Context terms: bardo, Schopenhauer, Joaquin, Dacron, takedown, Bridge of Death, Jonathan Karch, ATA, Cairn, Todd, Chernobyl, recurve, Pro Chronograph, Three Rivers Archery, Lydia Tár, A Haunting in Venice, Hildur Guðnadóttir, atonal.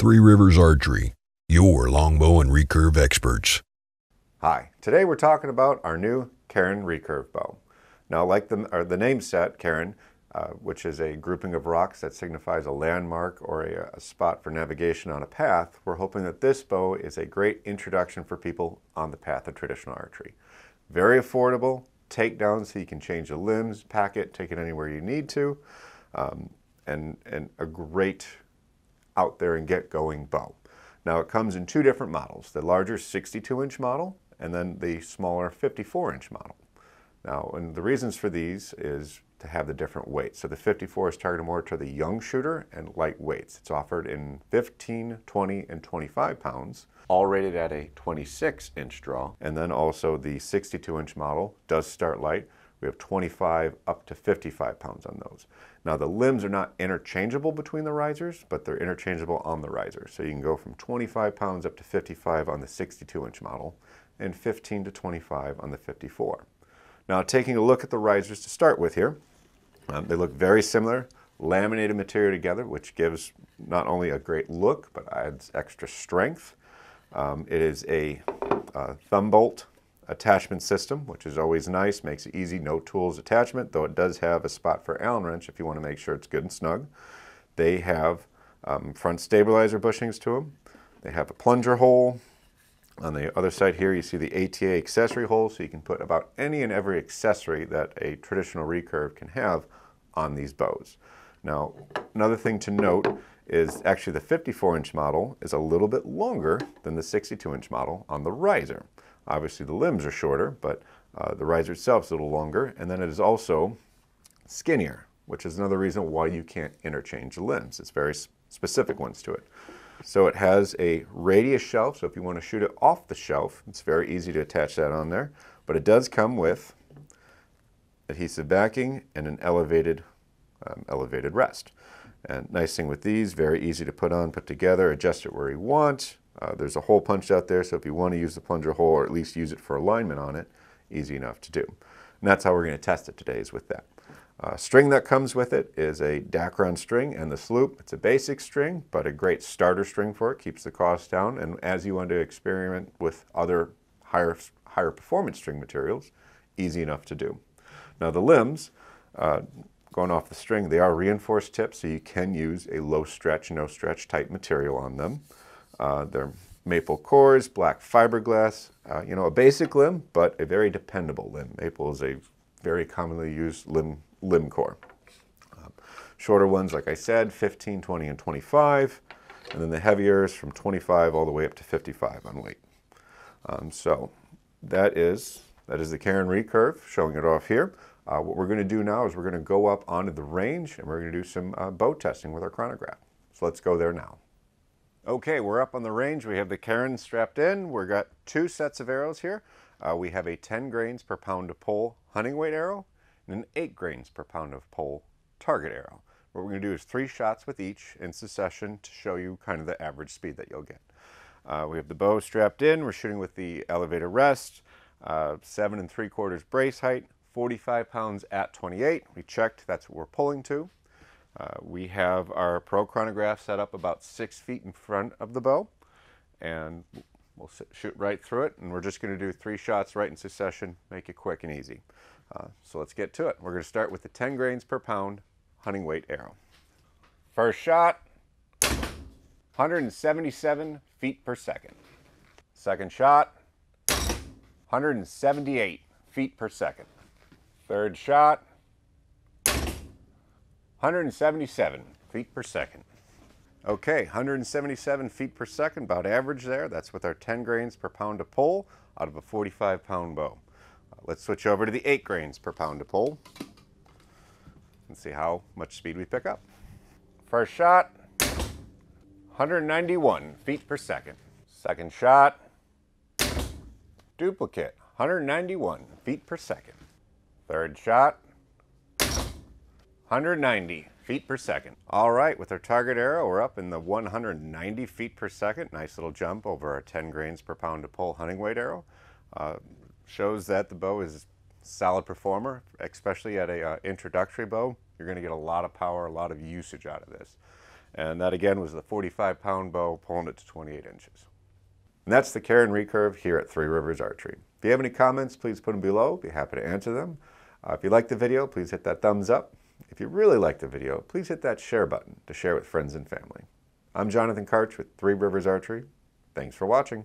Three Rivers Archery, your longbow and recurve experts. Hi, today we're talking about our new Cairn recurve bow. Now, like the name set, Cairn, which is a grouping of rocks that signifies a landmark or a spot for navigation on a path, we're hoping that this bow is a great introduction for people on the path of traditional archery. Very affordable, takedown so you can change the limbs, pack it, take it anywhere you need to, and a great out there and get going bow. Now it comes in two different models, the larger 62-inch model and then the smaller 54-inch model. Now, and the reasons for these is to have the different weights. So the 54 is targeted more to the young shooter and light weights. It's offered in 15, 20, and 25 pounds, all rated at a 26-inch draw. And then also the 62-inch model does start light. We have 25 up to 55 pounds on those. Now the limbs are not interchangeable between the risers, but they're interchangeable on the riser. So you can go from 25 pounds up to 55 on the 62-inch model and 15 to 25 on the 54. Now taking a look at the risers to start with here, they look very similar, laminated material together, which gives not only a great look, but adds extra strength. It is a thumb bolt attachment system, which is always nice, makes it easy, no tools attachment, though it does have a spot for Allen wrench if you want to make sure it's good and snug. They have front stabilizer bushings to them. They have a plunger hole. On the other side here, you see the ATA accessory hole, so you can put about any and every accessory that a traditional recurve can have on these bows. Now, another thing to note is actually the 54-inch model is a little bit longer than the 62-inch model on the riser. Obviously, the limbs are shorter, but the riser itself is a little longer, and then it is also skinnier, which is another reason why you can't interchange the limbs. It's very specific ones to it. So it has a radius shelf, so if you want to shoot it off the shelf, it's very easy to attach that on there. But it does come with adhesive backing and an elevated rest. And nice thing with these, very easy to put on, put together, adjust it where you want. There's a hole punched out there, so if you want to use the plunger hole or at least use it for alignment on it, easy enough to do. And that's how we're going to test it today, is with that. String that comes with it is a Dacron string and the sloop. It's a basic string, but a great starter string for it. Keeps the cost down, and as you want to experiment with other higher performance string materials, easy enough to do. Now the limbs, going off the string, they are reinforced tips, so you can use a low stretch, no stretch type material on them. They're maple cores, black fiberglass, you know, a basic limb, but a very dependable limb. Maple is a very commonly used limb core. Shorter ones, like I said, 15, 20, and 25, and then the heavier is from 25 all the way up to 55 on weight. So that is the Cairn recurve, showing it off here. What we're going to do now is we're going to go up onto the range and we're going to do some bow testing with our chronograph. So let's go there now. Okay, we're up on the range. We have the Cairn strapped in. We've got two sets of arrows here. We have a 10 grains per pound of pole hunting weight arrow and an 8 grains per pound of pole target arrow. What we're going to do is 3 shots with each in succession to show you kind of the average speed that you'll get. We have the bow strapped in. We're shooting with the elevated rest, 7 3/4 brace height, 45 pounds at 28. We checked, that's what we're pulling to. We have our Pro Chronograph set up about 6 feet in front of the bow, and we'll shoot right through it, and we're just going to do 3 shots right in succession, make it quick and easy. So let's get to it. We're going to start with the 10 grains per pound hunting weight arrow. First shot, 177 feet per second. Second shot, 178 feet per second. Third shot, 177 feet per second. Okay, 177 feet per second, about average there. That's with our 10 grains per pound of pole out of a 45-pound bow. Let's switch over to the 8 grains per pound of pole and see how much speed we pick up. First shot, 191 feet per second. Second shot, duplicate, 191 feet per second. Third shot, 190 feet per second. All right, with our target arrow, we're up in the 190 feet per second. Nice little jump over our 10 grains per pound of pole hunting weight arrow. Shows that the bow is a solid performer, especially at a introductory bow. You're going to get a lot of power, a lot of usage out of this. And that again was the 45-pound bow, pulling it to 28 inches. And that's the Cairn recurve here at Three Rivers Archery. If you have any comments, please put them below. I'd be happy to answer them. If you liked the video, please hit that thumbs up. If you really liked the video, please hit that share button to share with friends and family. I'm Jonathan Karch with Three Rivers Archery. Thanks for watching.